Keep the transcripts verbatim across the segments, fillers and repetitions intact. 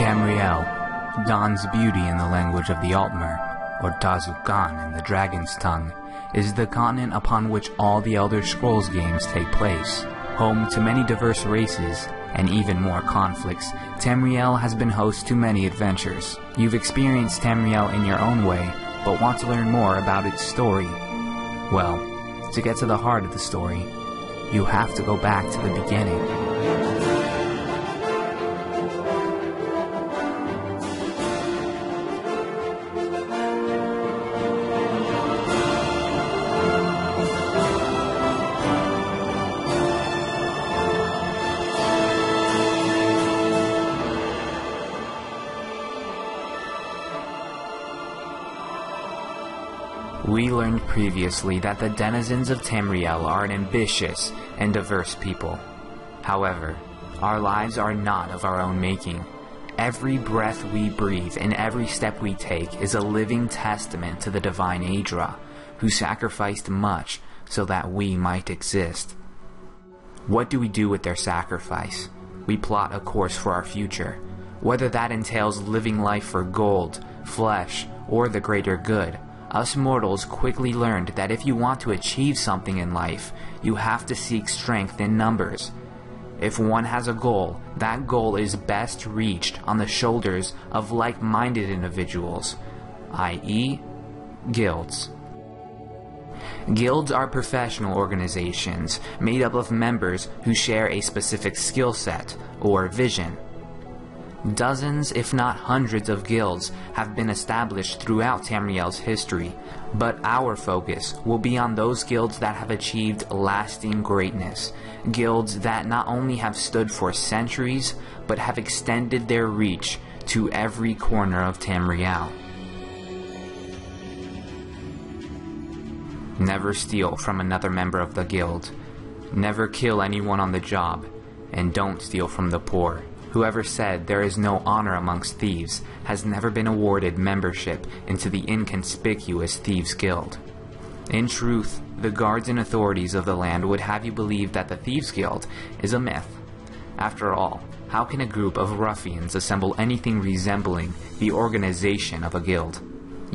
Tamriel, Dawn's beauty in the language of the Altmer, or Dazukan in the Dragon's Tongue, is the continent upon which all the Elder Scrolls games take place. Home to many diverse races, and even more conflicts, Tamriel has been host to many adventures. You've experienced Tamriel in your own way, but want to learn more about its story. Well, to get to the heart of the story, you have to go back to the beginning. We learned previously that the denizens of Tamriel are an ambitious and diverse people. However, our lives are not of our own making. Every breath we breathe and every step we take is a living testament to the divine Aedra, who sacrificed much so that we might exist. What do we do with their sacrifice? We plot a course for our future, whether that entails living life for gold, flesh, or the greater good. Us mortals quickly learned that if you want to achieve something in life, you have to seek strength in numbers. If one has a goal, that goal is best reached on the shoulders of like-minded individuals, that is guilds. Guilds are professional organizations made up of members who share a specific skill set or vision. Dozens, if not hundreds, of guilds have been established throughout Tamriel's history, but our focus will be on those guilds that have achieved lasting greatness, guilds that not only have stood for centuries, but have extended their reach to every corner of Tamriel. Never steal from another member of the guild. Never kill anyone on the job, and don't steal from the poor. Whoever said there is no honor amongst thieves has never been awarded membership into the inconspicuous Thieves' Guild. In truth, the guards and authorities of the land would have you believe that the Thieves' Guild is a myth. After all, how can a group of ruffians assemble anything resembling the organization of a guild?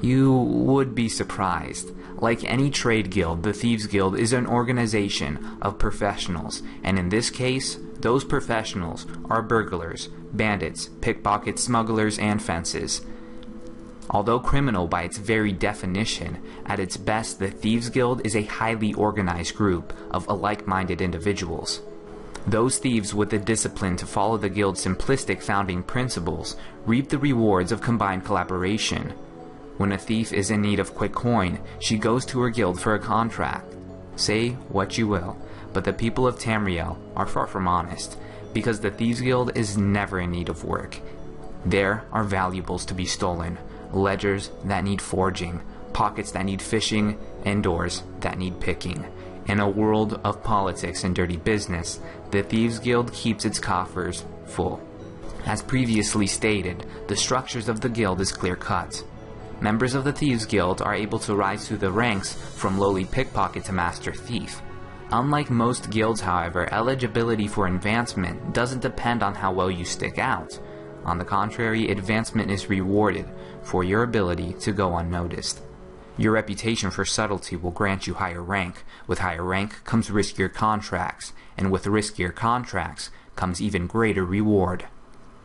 You would be surprised. Like any trade guild, the Thieves' Guild is an organization of professionals, and in this case, those professionals are burglars, bandits, pickpockets, smugglers, and fences. Although criminal by its very definition, at its best the Thieves' Guild is a highly organized group of like-minded individuals. Those thieves with the discipline to follow the guild's simplistic founding principles reap the rewards of combined collaboration. When a thief is in need of quick coin, she goes to her guild for a contract. Say what you will, but the people of Tamriel are far from honest, because the Thieves' Guild is never in need of work. There are valuables to be stolen, ledgers that need forging, pockets that need fishing, and doors that need picking. In a world of politics and dirty business, the Thieves' Guild keeps its coffers full. As previously stated, the structures of the guild is clear-cut. Members of the Thieves' Guild are able to rise through the ranks from lowly pickpocket to master thief. Unlike most guilds, however, eligibility for advancement doesn't depend on how well you stick out. On the contrary, advancement is rewarded for your ability to go unnoticed. Your reputation for subtlety will grant you higher rank. With higher rank comes riskier contracts, and with riskier contracts comes even greater reward.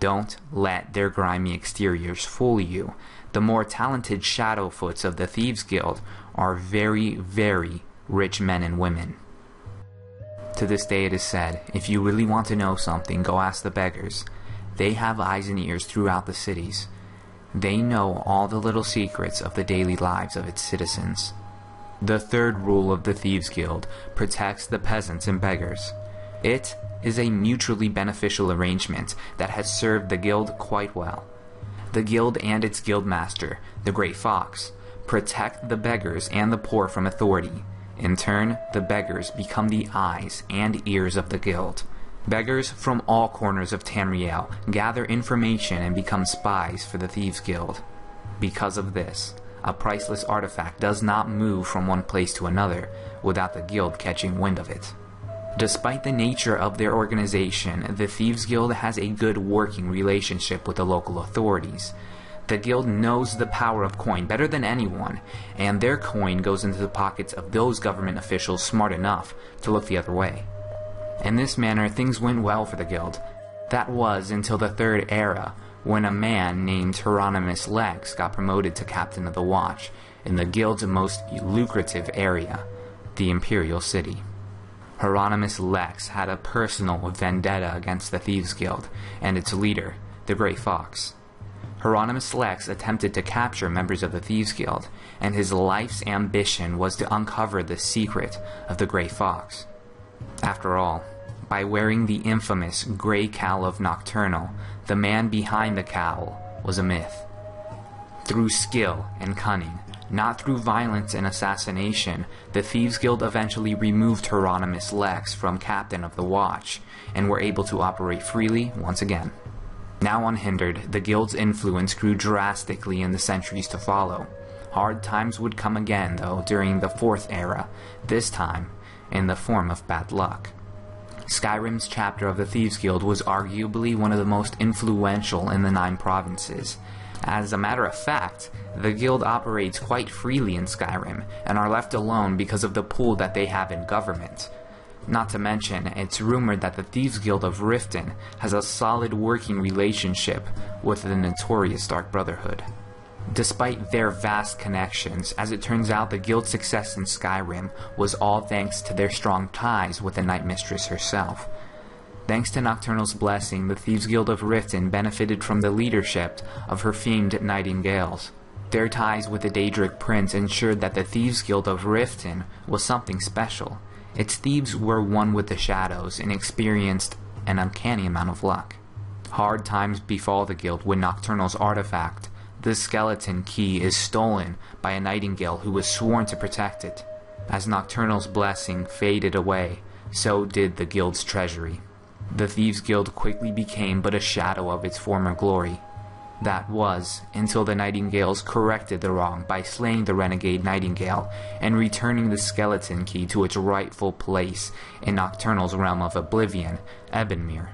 Don't let their grimy exteriors fool you. The more talented Shadowfoots of the Thieves' Guild are very, very rich men and women. To this day it is said, if you really want to know something, go ask the beggars. They have eyes and ears throughout the cities. They know all the little secrets of the daily lives of its citizens. The third rule of the Thieves' Guild protects the peasants and beggars. It is a mutually beneficial arrangement that has served the guild quite well. The guild and its guildmaster, the Grey Fox, protect the beggars and the poor from authority. In turn, the beggars become the eyes and ears of the guild. Beggars from all corners of Tamriel gather information and become spies for the Thieves' Guild. Because of this, a priceless artifact does not move from one place to another without the guild catching wind of it. Despite the nature of their organization, the Thieves Guild has a good working relationship with the local authorities. The guild knows the power of coin better than anyone, and their coin goes into the pockets of those government officials smart enough to look the other way. In this manner, things went well for the guild. That was until the Third Era, when a man named Hieronymus Lex got promoted to Captain of the Watch in the guild's most lucrative area, the Imperial City. Hieronymus Lex had a personal vendetta against the Thieves Guild and its leader, the Grey Fox. Hieronymus Lex attempted to capture members of the Thieves Guild, and his life's ambition was to uncover the secret of the Grey Fox. After all, by wearing the infamous Grey Cowl of Nocturnal, the man behind the cowl was a myth. Through skill and cunning, not through violence and assassination, the Thieves Guild eventually removed Hieronymus Lex from Captain of the Watch, and were able to operate freely once again. Now unhindered, the guild's influence grew drastically in the centuries to follow. Hard times would come again, though, during the Fourth Era, this time in the form of bad luck. Skyrim's chapter of the Thieves Guild was arguably one of the most influential in the Nine Provinces. As a matter of fact, the guild operates quite freely in Skyrim, and are left alone because of the pull that they have in government. Not to mention, it's rumored that the Thieves Guild of Riften has a solid working relationship with the notorious Dark Brotherhood. Despite their vast connections, as it turns out, the guild's success in Skyrim was all thanks to their strong ties with the Night Mistress herself. Thanks to Nocturnal's blessing, the Thieves Guild of Riften benefited from the leadership of her famed Nightingales. Their ties with the Daedric Prince ensured that the Thieves Guild of Riften was something special. Its thieves were one with the shadows and experienced an uncanny amount of luck. Hard times befall the guild when Nocturnal's artifact, the skeleton key, is stolen by a nightingale who was sworn to protect it. As Nocturnal's blessing faded away, so did the guild's treasury. The Thieves Guild quickly became but a shadow of its former glory. That was until the Nightingales corrected the wrong by slaying the renegade Nightingale and returning the skeleton key to its rightful place in Nocturnal's realm of Oblivion, Ebonmere.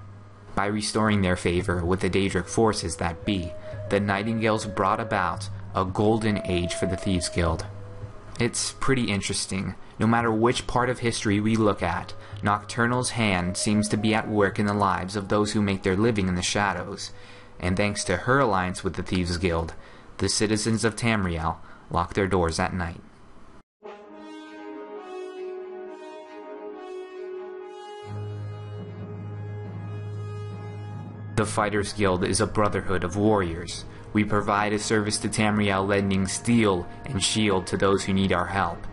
By restoring their favor with the Daedric forces that be, the Nightingales brought about a golden age for the Thieves Guild. It's pretty interesting. No matter which part of history we look at, Nocturnal's hand seems to be at work in the lives of those who make their living in the shadows. And thanks to her alliance with the Thieves Guild, the citizens of Tamriel lock their doors at night. The Fighters Guild is a brotherhood of warriors. We provide a service to Tamriel, lending steel and shield to those who need our help.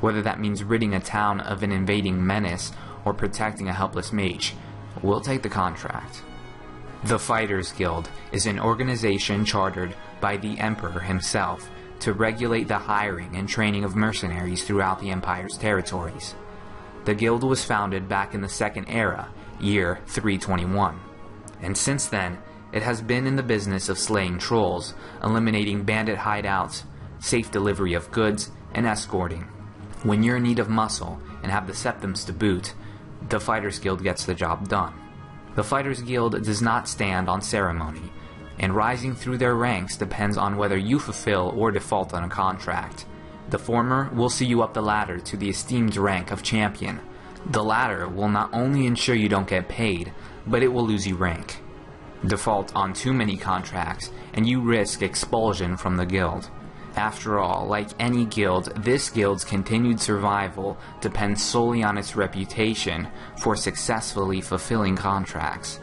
Whether that means ridding a town of an invading menace or protecting a helpless mage, we'll take the contract. The Fighters Guild is an organization chartered by the Emperor himself to regulate the hiring and training of mercenaries throughout the Empire's territories. The Guild was founded back in the Second Era, year three twenty-one, and since then it has been in the business of slaying trolls, eliminating bandit hideouts, safe delivery of goods, and escorting. When you're in need of muscle and have the septums to boot, the Fighters Guild gets the job done. The Fighters Guild does not stand on ceremony, and rising through their ranks depends on whether you fulfill or default on a contract. The former will see you up the ladder to the esteemed rank of champion. The latter will not only ensure you don't get paid, but it will lose you rank. Default on too many contracts, and you risk expulsion from the guild. After all, like any guild, this guild's continued survival depends solely on its reputation for successfully fulfilling contracts.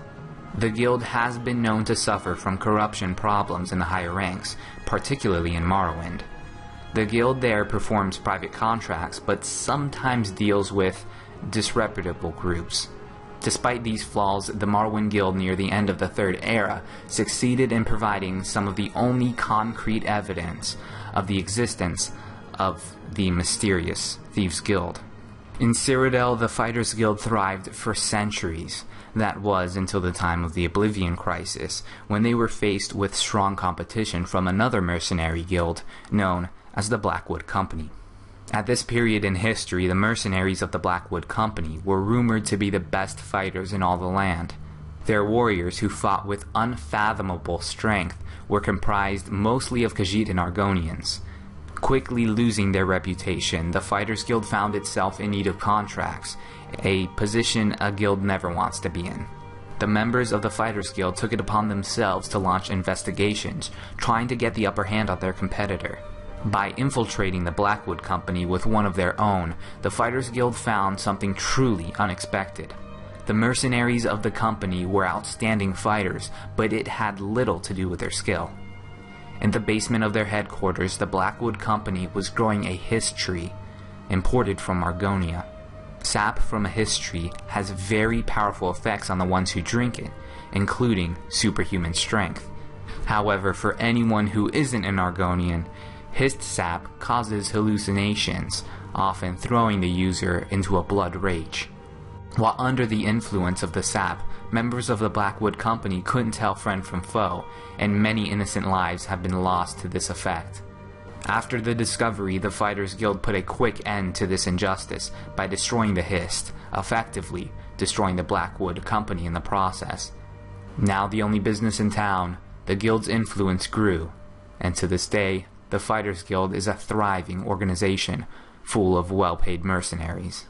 The guild has been known to suffer from corruption problems in the higher ranks, particularly in Morrowind. The guild there performs private contracts, but sometimes deals with disreputable groups. Despite these flaws, the Morrowind Guild near the end of the Third Era succeeded in providing some of the only concrete evidence of the existence of the mysterious Thieves Guild. In Cyrodiil, the Fighters Guild thrived for centuries. That was until the time of the Oblivion Crisis, when they were faced with strong competition from another mercenary guild known as the Blackwood Company. At this period in history, the mercenaries of the Blackwood Company were rumored to be the best fighters in all the land. Their warriors, who fought with unfathomable strength, were comprised mostly of Khajiit and Argonians. Quickly losing their reputation, the Fighters Guild found itself in need of contracts, a position a guild never wants to be in. The members of the Fighters Guild took it upon themselves to launch investigations, trying to get the upper hand on their competitor. By infiltrating the Blackwood Company with one of their own, the Fighters Guild found something truly unexpected. The mercenaries of the company were outstanding fighters, but it had little to do with their skill. In the basement of their headquarters, the Blackwood Company was growing a hist tree, imported from Argonia. Sap from a hist tree has very powerful effects on the ones who drink it, including superhuman strength. However, for anyone who isn't an Argonian, hist sap causes hallucinations, often throwing the user into a blood rage. While under the influence of the sap, members of the Blackwood Company couldn't tell friend from foe, and many innocent lives have been lost to this effect. After the discovery, the Fighters Guild put a quick end to this injustice by destroying the Hist, effectively destroying the Blackwood Company in the process. Now the only business in town, the Guild's influence grew, and to this day, the Fighters Guild is a thriving organization full of well-paid mercenaries.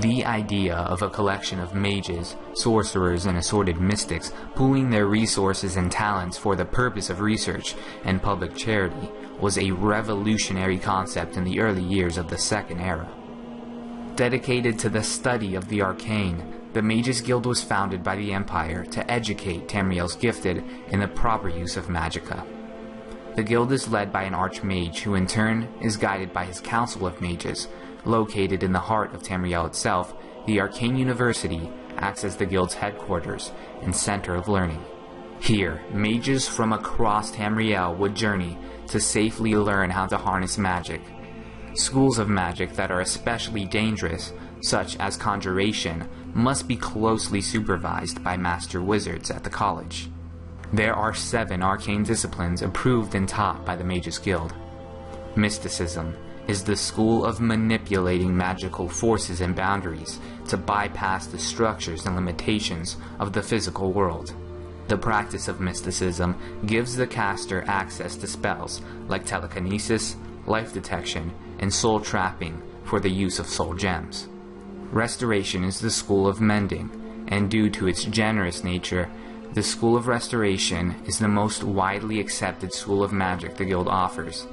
The idea of a collection of mages, sorcerers, and assorted mystics pooling their resources and talents for the purpose of research and public charity was a revolutionary concept in the early years of the Second Era. Dedicated to the study of the arcane, the Mages Guild was founded by the Empire to educate Tamriel's gifted in the proper use of magicka. The guild is led by an archmage who in turn is guided by his council of mages. Located in the heart of Tamriel itself, the Arcane University acts as the guild's headquarters and center of learning. Here, mages from across Tamriel would journey to safely learn how to harness magic. Schools of magic that are especially dangerous, such as Conjuration, must be closely supervised by master wizards at the college. There are seven arcane disciplines approved and taught by the Mages Guild. Mysticism is the school of manipulating magical forces and boundaries to bypass the structures and limitations of the physical world. The practice of mysticism gives the caster access to spells like telekinesis, life detection, and soul trapping for the use of soul gems. Restoration is the school of mending, and due to its generous nature, the school of restoration is the most widely accepted school of magic the guild offers.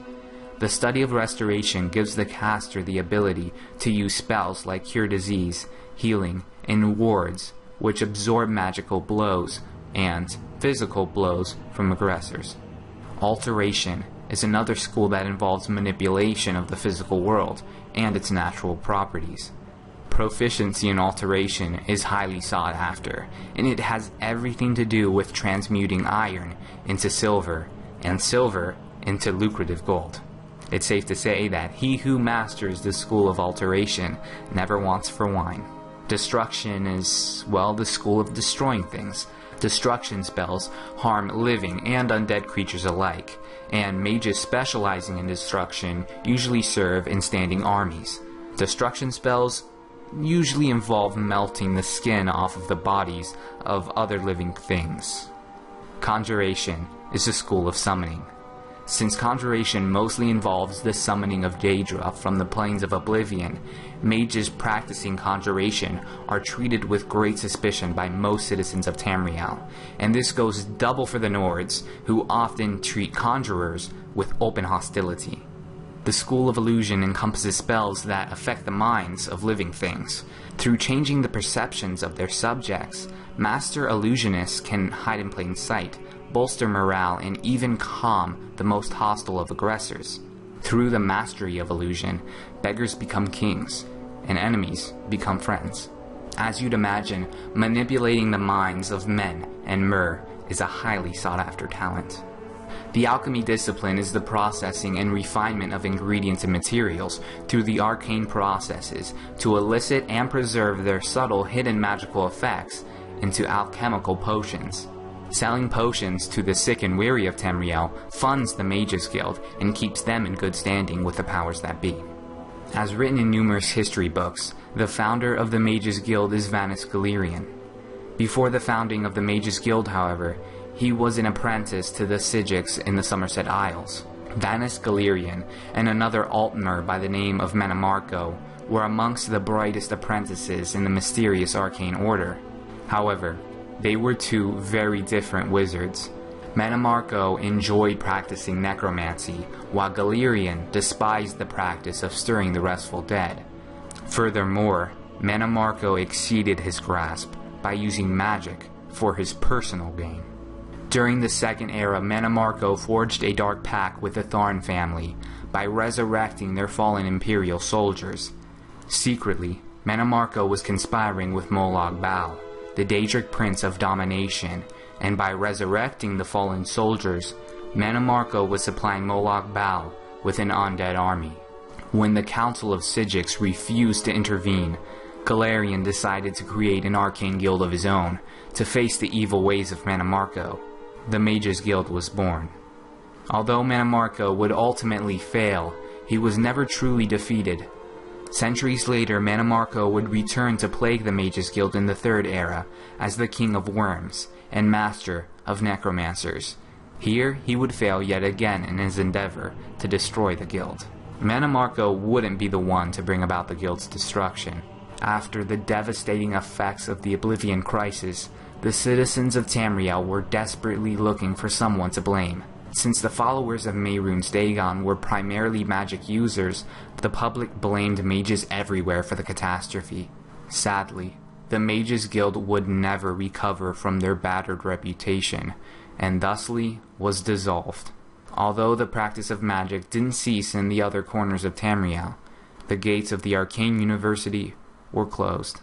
The study of restoration gives the caster the ability to use spells like cure disease, healing, and wards, which absorb magical blows and physical blows from aggressors. Alteration is another school that involves manipulation of the physical world and its natural properties. Proficiency in alteration is highly sought after, and it has everything to do with transmuting iron into silver and silver into lucrative gold. It's safe to say that he who masters the school of alteration never wants for wine. Destruction is, well, the school of destroying things. Destruction spells harm living and undead creatures alike, and mages specializing in destruction usually serve in standing armies. Destruction spells usually involve melting the skin off of the bodies of other living things. Conjuration is the school of summoning. Since Conjuration mostly involves the summoning of Daedra from the plains of Oblivion, mages practicing Conjuration are treated with great suspicion by most citizens of Tamriel, and this goes double for the Nords, who often treat conjurers with open hostility. The School of Illusion encompasses spells that affect the minds of living things. Through changing the perceptions of their subjects, master illusionists can hide in plain sight, bolster morale, and even calm the most hostile of aggressors. Through the mastery of illusion, beggars become kings, and enemies become friends. As you'd imagine, manipulating the minds of men and myrrh is a highly sought-after talent. The alchemy discipline is the processing and refinement of ingredients and materials through the arcane processes to elicit and preserve their subtle hidden magical effects into alchemical potions. Selling potions to the sick and weary of Tamriel funds the Mages Guild and keeps them in good standing with the powers that be. As written in numerous history books, the founder of the Mages Guild is Vanus Galerion. Before the founding of the Mages Guild, however, he was an apprentice to the Sijiks in the Somerset Isles. Vanus Galerion and another Altmer by the name of Menomarco were amongst the brightest apprentices in the mysterious arcane order. However, they were two very different wizards. Menomarco enjoyed practicing necromancy, while Galerion despised the practice of stirring the restful dead. Furthermore, Menomarco exceeded his grasp by using magic for his personal gain. During the Second Era, Menomarco forged a dark pact with the Tharn family by resurrecting their fallen Imperial soldiers. Secretly, Menomarco was conspiring with Molag Bal, the Daedric Prince of Domination, and by resurrecting the fallen soldiers, Menomarco was supplying Molag Bal with an undead army. When the Council of Sijiks refused to intervene, Galerion decided to create an arcane guild of his own to face the evil ways of Menomarco. The Mages Guild was born. Although Menomarco would ultimately fail, he was never truly defeated. Centuries later, Menomarco would return to plague the Mages Guild in the Third Era as the King of Worms and Master of Necromancers. Here, he would fail yet again in his endeavor to destroy the guild. Menomarco wouldn't be the one to bring about the guild's destruction. After the devastating effects of the Oblivion Crisis, the citizens of Tamriel were desperately looking for someone to blame. Since the followers of Mehrunes Dagon were primarily magic users, the public blamed mages everywhere for the catastrophe. Sadly, the Mages Guild would never recover from their battered reputation, and thusly was dissolved. Although the practice of magic didn't cease in the other corners of Tamriel, the gates of the Arcane University were closed.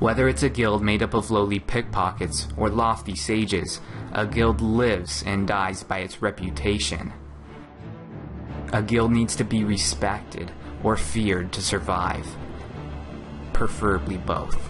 Whether it's a guild made up of lowly pickpockets or lofty sages, a guild lives and dies by its reputation. A guild needs to be respected or feared to survive, preferably both.